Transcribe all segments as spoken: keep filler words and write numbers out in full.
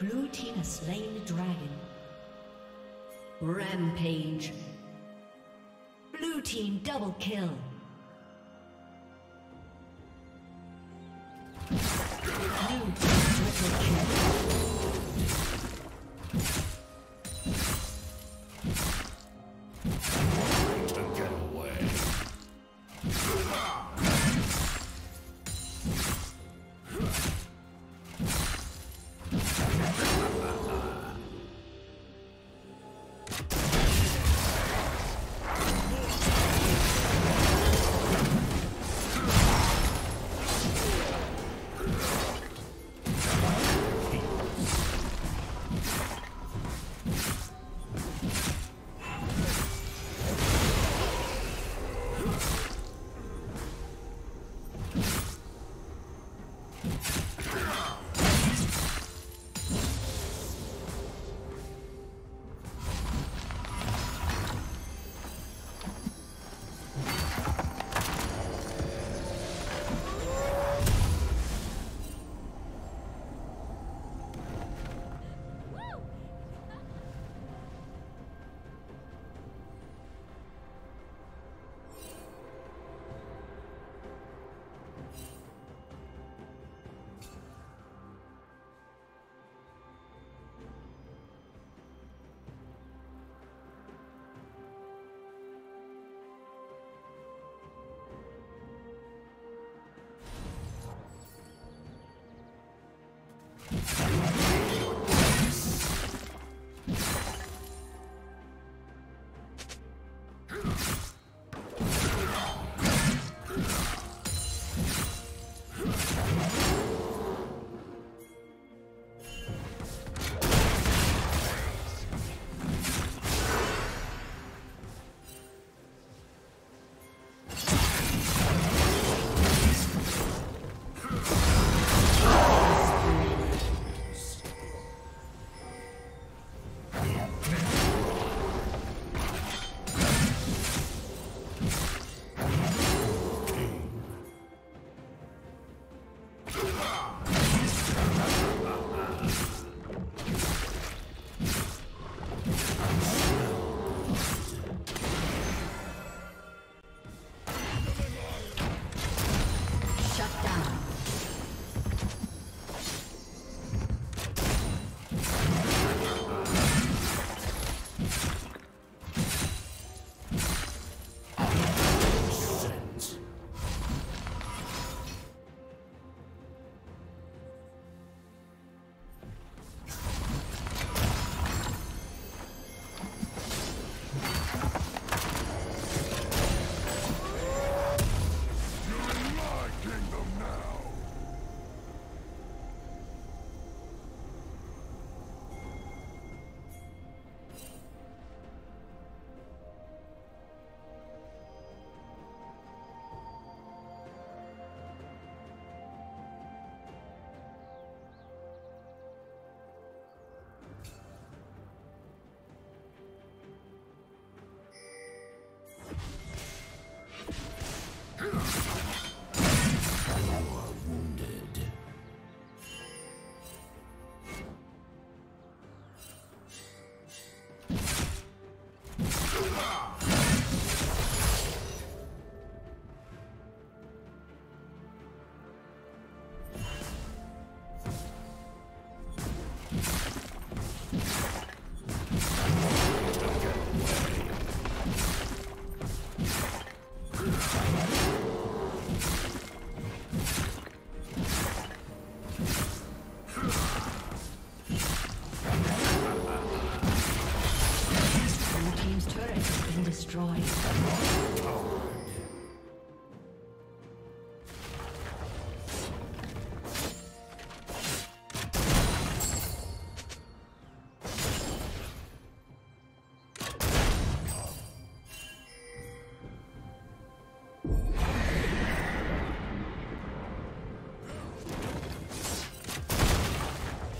Blue team has slain the dragon. Rampage. Blue team double kill.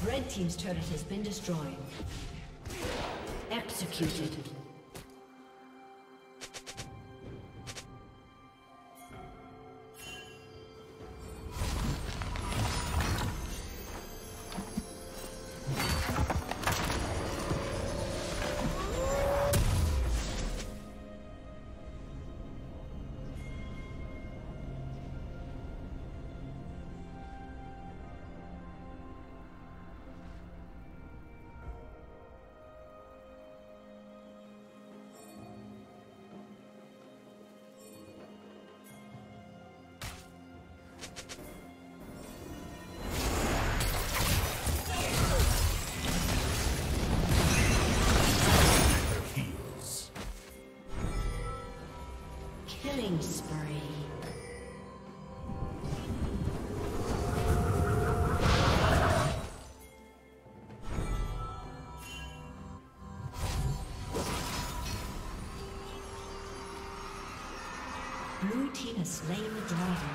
Red team's turret has been destroyed. Executed. has slain the dragon.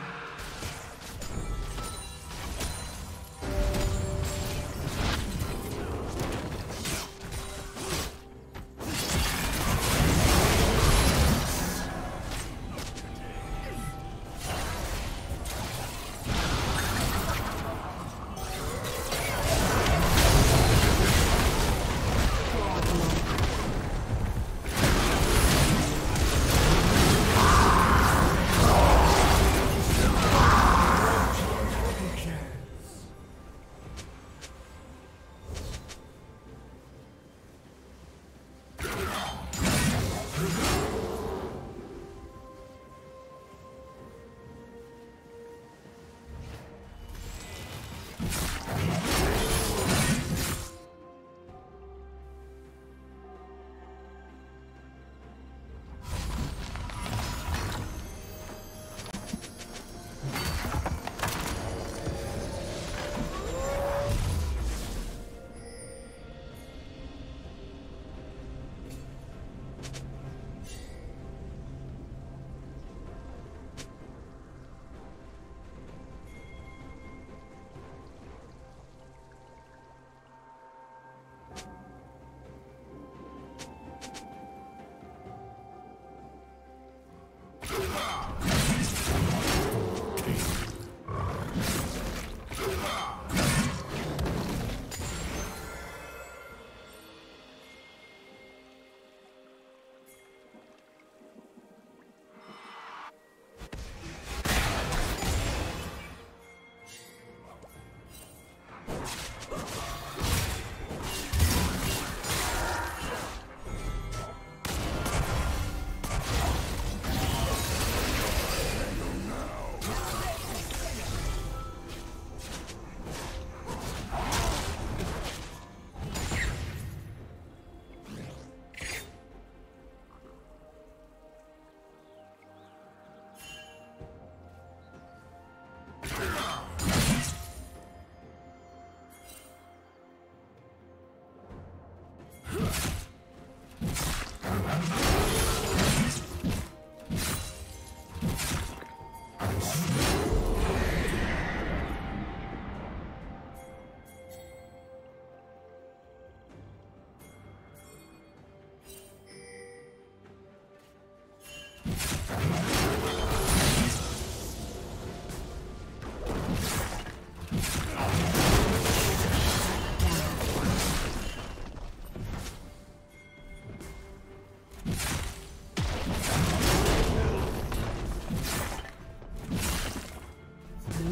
Team's turret has been destroyed. Blue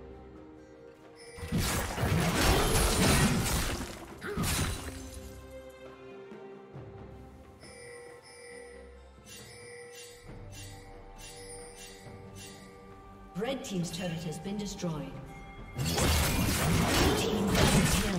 has been destroyed. You're in my kingdom. Red team's turret has been destroyed. Blue team double kill.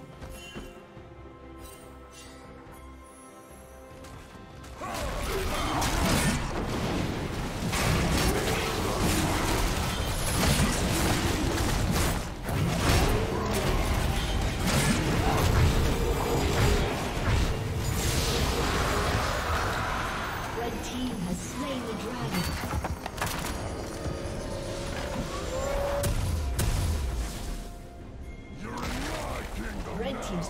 Red team's